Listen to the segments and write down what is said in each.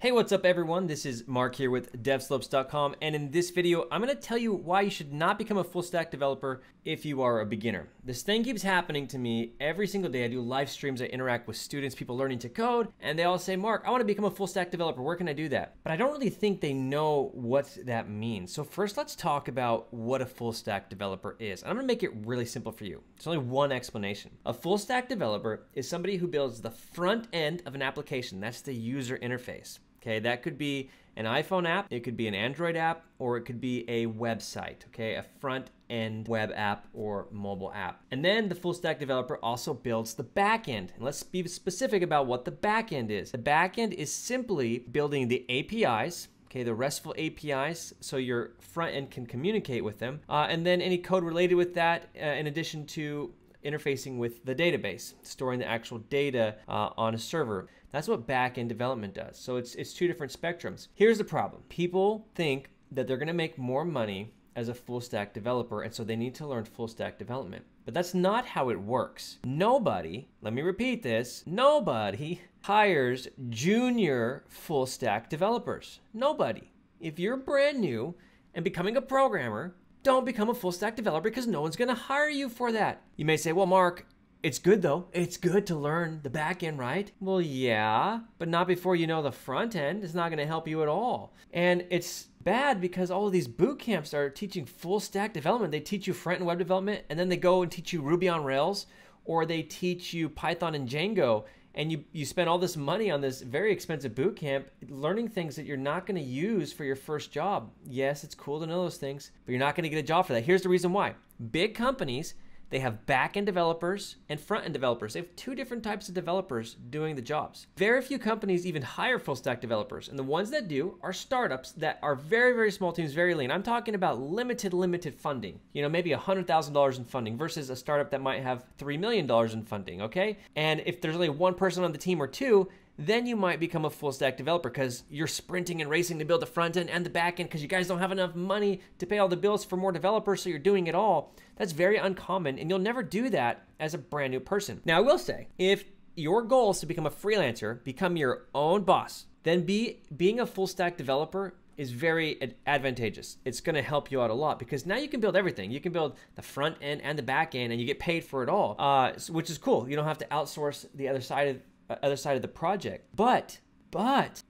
Hey, what's up everyone? This is Mark here with Devslopes.com, and in this video, I'm going to tell you why you should not become a full stack developer if you are a beginner. This thing keeps happening to me every single day. I do live streams, I interact with students, people learning to code, and they all say, Mark, I want to become a full stack developer. Where can I do that? But I don't really think they know what that means. So first, let's talk about what a full stack developer is. And I'm going to make it really simple for you. There's only one explanation. A full stack developer is somebody who builds the front end of an application. That's the user interface. Okay, that could be an iPhone app, it could be an Android app, or it could be a website, okay, a front end web app or mobile app. And then the full stack developer also builds the back end. And let's be specific about what the back end is. The back end is simply building the APIs, okay, the RESTful APIs, so your front end can communicate with them, and then any code related with that, in addition to interfacing with the database, storing the actual data on a server. That's what back-end development does. So it's two different spectrums. Here's the problem. People think that they're gonna make more money as a full stack developer, and so they need to learn full stack development. But that's not how it works. Nobody, let me repeat this, nobody hires junior full stack developers. Nobody. If you're brand new and becoming a programmer, don't become a full stack developer because no one's gonna hire you for that. You may say, well, Mark, it's good though. It's good to learn the back end, right? Well, yeah, but not before you know the front end. It's not gonna help you at all. And it's bad because all of these boot camps are teaching full stack development. They teach you front end web development, and then they go and teach you Ruby on Rails, or they teach you Python and Django, and you spend all this money on this very expensive boot camp learning things that you're not gonna use for your first job. Yes, it's cool to know those things, but you're not gonna get a job for that. Here's the reason why. Big companies, they have back-end developers and front-end developers. They have two different types of developers doing the jobs. Very few companies even hire full-stack developers, and the ones that do are startups that are very, very small teams, very lean. I'm talking about limited funding, you know, maybe $100,000 in funding versus a startup that might have $3 million in funding, okay? And if there's only one person on the team or two, then you might become a full stack developer because you're sprinting and racing to build the front end and the back end because you guys don't have enough money to pay all the bills for more developers, so you're doing it all. That's very uncommon, and you'll never do that as a brand new person. Now, I will say, if your goal is to become a freelancer, become your own boss, then being a full stack developer is very advantageous. It's gonna help you out a lot because now you can build everything. You can build the front end and the back end, and you get paid for it all, which is cool. You don't have to outsource the other side of the project, but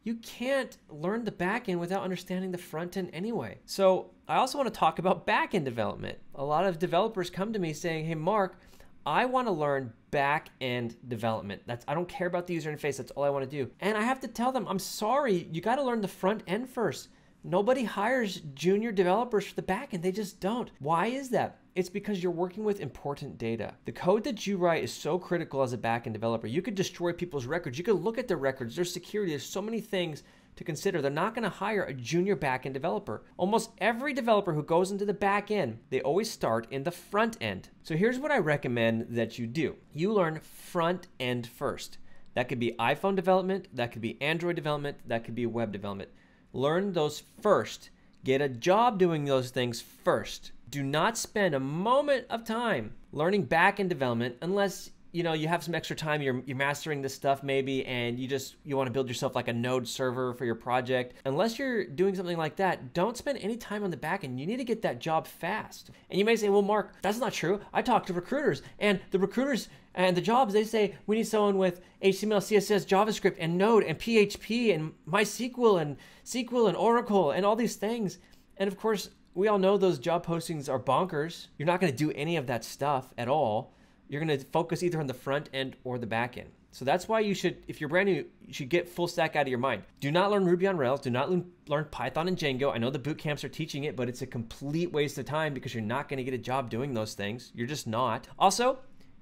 you can't learn the back end without understanding the front end anyway. So I also want to talk about back end development. A lot of developers come to me saying, hey Mark, I want to learn back end development. I don't care about the user interface, that's all I want to do. And I have to tell them, I'm sorry, you got to learn the front end first. Nobody hires junior developers for the back end, they just don't. Why is that? It's because you're working with important data. The code that you write is so critical as a back-end developer. You could destroy people's records. You could look at their records, their security. There's so many things to consider. They're not gonna hire a junior back-end developer. Almost every developer who goes into the back-end, they always start in the front-end. So here's what I recommend that you do. You learn front-end first. That could be iPhone development, that could be Android development, that could be web development. Learn those first. Get a job doing those things first. Do not spend a moment of time learning back-end development unless you know you have some extra time, you're mastering this stuff maybe, and you want to build yourself like a node server for your project. Unless you're doing something like that, don't spend any time on the back-end. You need to get that job fast. And you may say, well, Mark, that's not true. I talk to recruiters, and the recruiters and the jobs, they say, we need someone with HTML, CSS, JavaScript, and Node, and PHP, and MySQL, and SQL, and Oracle, and all these things. And of course, we all know those job postings are bonkers. You're not gonna do any of that stuff at all. You're gonna focus either on the front end or the back end. So that's why you should, if you're brand new, you should get full stack out of your mind. Do not learn Ruby on Rails, do not learn Python and Django. I know the boot camps are teaching it, but it's a complete waste of time because you're not gonna get a job doing those things. You're just not. Also,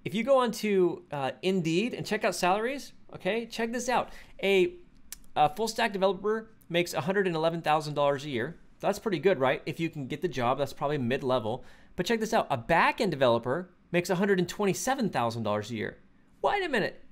if you go onto Indeed and check out salaries, okay, check this out. A full stack developer makes $111,000 a year. That's pretty good, right? If you can get the job, that's probably mid-level. But check this out. A back-end developer makes $127,000 a year. Wait a minute.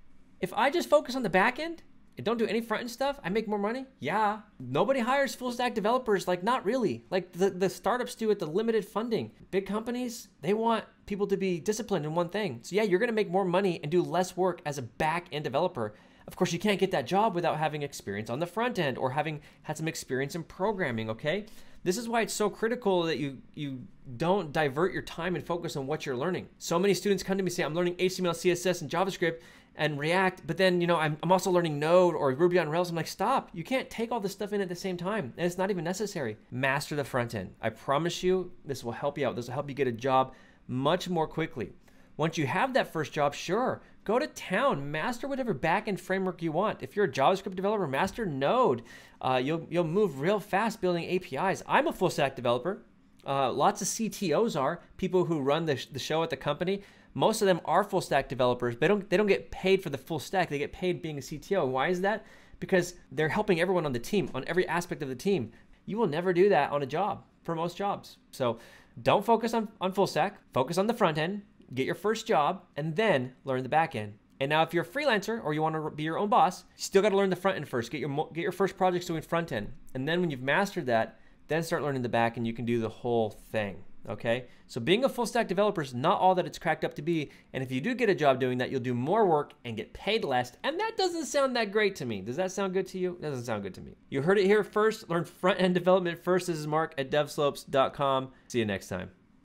If I just focus on the back-end and don't do any front-end stuff, I make more money? Yeah. Nobody hires full-stack developers. Like, not really. Like, the startups do with the limited funding. Big companies, they want people to be disciplined in one thing. So, yeah, you're going to make more money and do less work as a back-end developer. Of course, you can't get that job without having experience on the front end or having had some experience in programming, okay? This is why it's so critical that you don't divert your time and focus on what you're learning. So many students come to me and say, I'm learning HTML, CSS, and JavaScript and React, but then, you know, I'm also learning Node or Ruby on Rails. I'm like, stop. You can't take all this stuff in at the same time, and it's not even necessary. Master the front end. I promise you, this will help you out. This will help you get a job much more quickly. Once you have that first job, sure, go to town, master whatever backend framework you want. If you're a JavaScript developer, master Node. You'll move real fast building APIs. I'm a full stack developer. Lots of CTOs are people who run the show at the company. Most of them are full stack developers. They don't get paid for the full stack. They get paid being a CTO. Why is that? Because they're helping everyone on the team, on every aspect of the team. You will never do that on a job, for most jobs. So don't focus on full stack. Focus on the front end. Get your first job, and then learn the back end. And now if you're a freelancer or you want to be your own boss, you still got to learn the front end first. Get your first projects doing front end. And then when you've mastered that, then start learning the back end. You can do the whole thing, okay? So being a full stack developer is not all that it's cracked up to be. And if you do get a job doing that, you'll do more work and get paid less. And that doesn't sound that great to me. Does that sound good to you? It doesn't sound good to me. You heard it here first. Learn front end development first. This is Mark at devslopes.com. See you next time.